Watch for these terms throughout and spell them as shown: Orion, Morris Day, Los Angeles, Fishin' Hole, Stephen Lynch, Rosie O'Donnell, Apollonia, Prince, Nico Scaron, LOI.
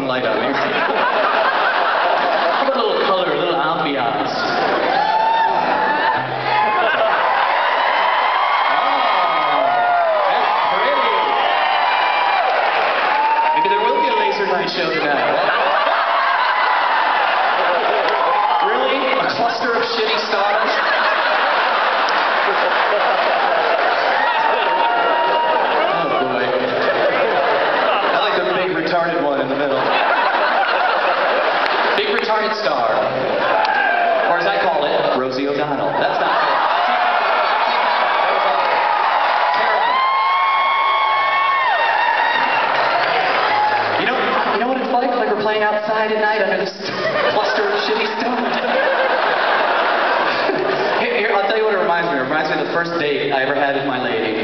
something like that. How about a little color, a little ambiance? Show tonight. Really? A cluster of shitty stars? Oh boy. I like the big retarded one in the middle. Big retarded star. Or as I call it, Rosie O'Donnell. That's not fair. Playing outside at night under this cluster of shitty stones. Here, I'll tell you what it reminds me of. It reminds me of the first date I ever had with my lady.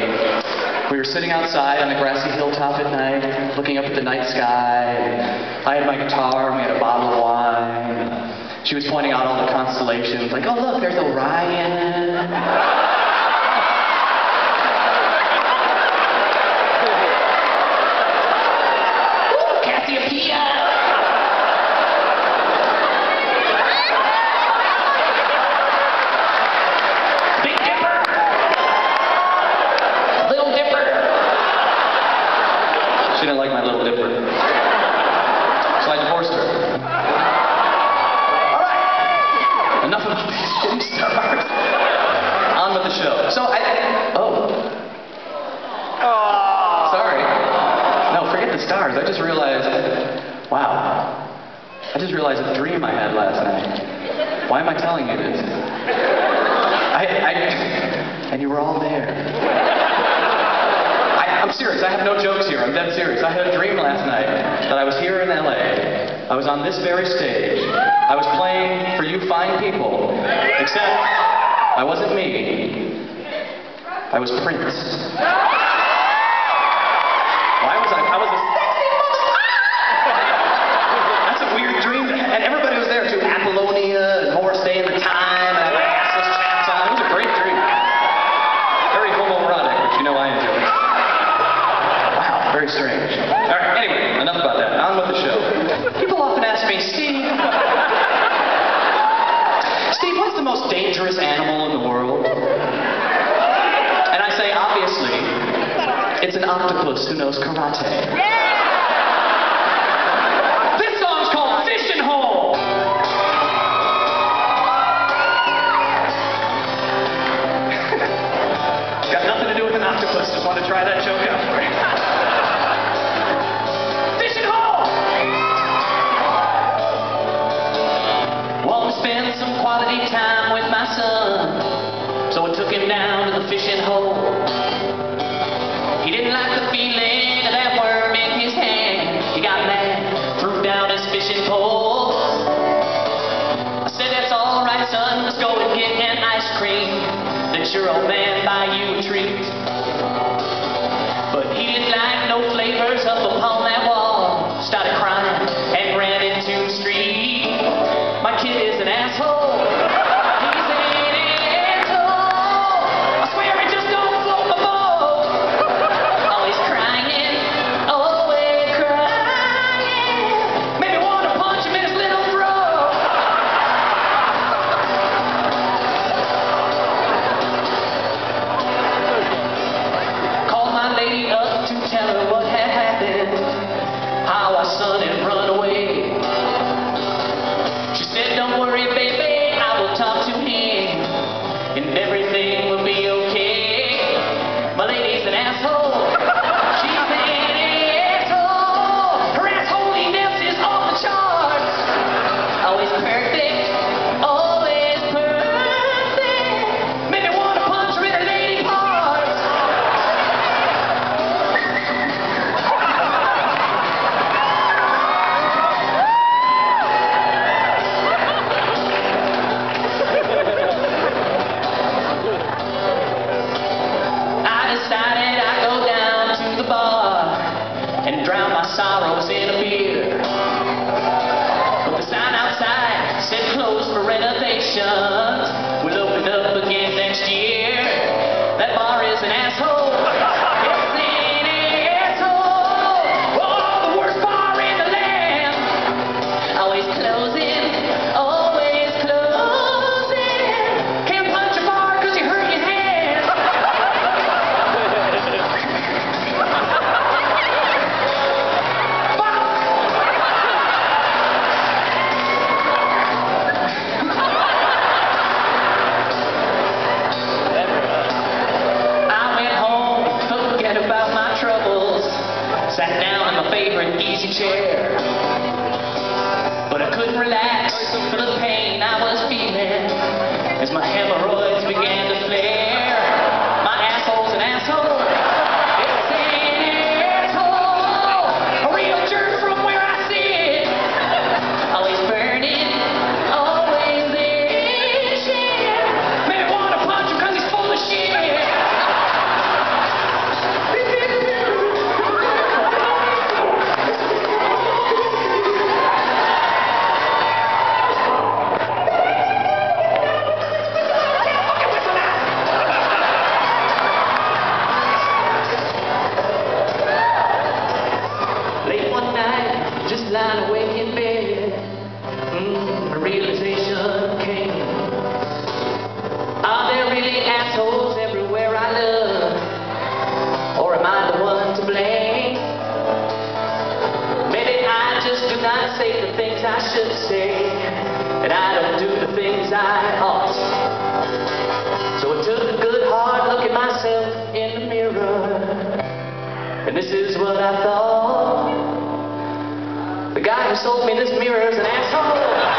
We were sitting outside on a grassy hilltop at night, looking up at the night sky. I had my guitar, and we had a bottle of wine. She was pointing out all the constellations, like, oh look, there's Orion. She didn't like my little dipper. So I divorced her. All right. Enough about these shitty stars. On with the show. So Oh. Sorry. No, forget the stars. I just realized, wow. I just realized a dream I had last night. Why am I telling you this? And you were all there. I'm serious, I have no jokes here, I'm dead serious. I had a dream last night that I was here in LA. I was on this very stage. I was playing for you fine people, except I wasn't me. I was Prince. Why was I was a sexy motherfucker! That's a weird dream, and everybody was there too. Apollonia, and Morris Day and the Time, and I had my assless chaps on. It was a great dream. Very homoerotic, which you know I enjoy. Very strange. All right, anyway, enough about that. On with the show. People often ask me, Steve, what's the most dangerous animal in the world? And I say, obviously, it's an octopus who knows karate. Yeah! This song's called Fishin' Hole! Got nothing to do with an octopus. Just want to try that joke out for you. Spent some quality time with my son, so I took him down to the fishing hole. He didn't like the feeling of that worm in his hand. He got mad, threw down his fishing pole. I said, that's all right, son, let's go and get an ice cream. Let your old man buy you a treat. But he didn't like no flavors up upon that wall. Started crying and ran into the street. My kid is an asshole. He's an asshole. I swear he just don't float the boat. Always crying, always crying. Made me want to punch him in his little throat. favorite easy chair. But I couldn't relax for the pain I was feeling as my hemorrhoids began to flare. My asshole's an asshole. It's an asshole. A real jerk from where I sit. Always burning, always this shit. Man, I wanna punch him cause he's full of shit. Lying awake in bed, a realization came. Are there really assholes everywhere I look? Or am I the one to blame? Maybe I just do not say the things I should say, and I don't do the things I ought. So I took a good hard look at myself in the mirror, and this is what I thought. The guy who sold me this mirror is an asshole.